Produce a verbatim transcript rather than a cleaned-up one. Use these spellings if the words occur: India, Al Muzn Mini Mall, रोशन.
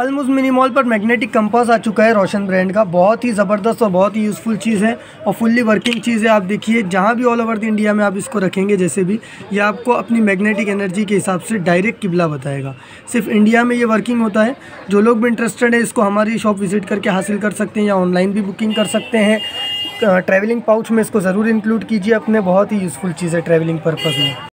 अल Muzn mini mall पर magnetic compass आ चुका है रोशन ब्रांड का। बहुत ही ज़बरदस्त और बहुत ही यूज़फुल चीज़ है और फुल्ली वर्किंग चीज़ है। आप देखिए जहाँ भी ऑल ओवर द इंडिया में आप इसको रखेंगे जैसे भी, ये आपको अपनी मैग्नेटिक एनर्जी के हिसाब से डायरेक्ट किबला बताएगा। सिर्फ इंडिया में ये वर्किंग होता है। जो लोग भी इंटरेस्टेड है इसको हमारी शॉप विज़िट करके हासिल कर सकते हैं या ऑनलाइन भी बुकिंग कर सकते हैं। ट्रैवलिंग पाउच में इसको ज़रूर इंक्लूड कीजिए अपने, बहुत ही यूज़फुल चीज़ है ट्रैवलिंग पर्पज़ में।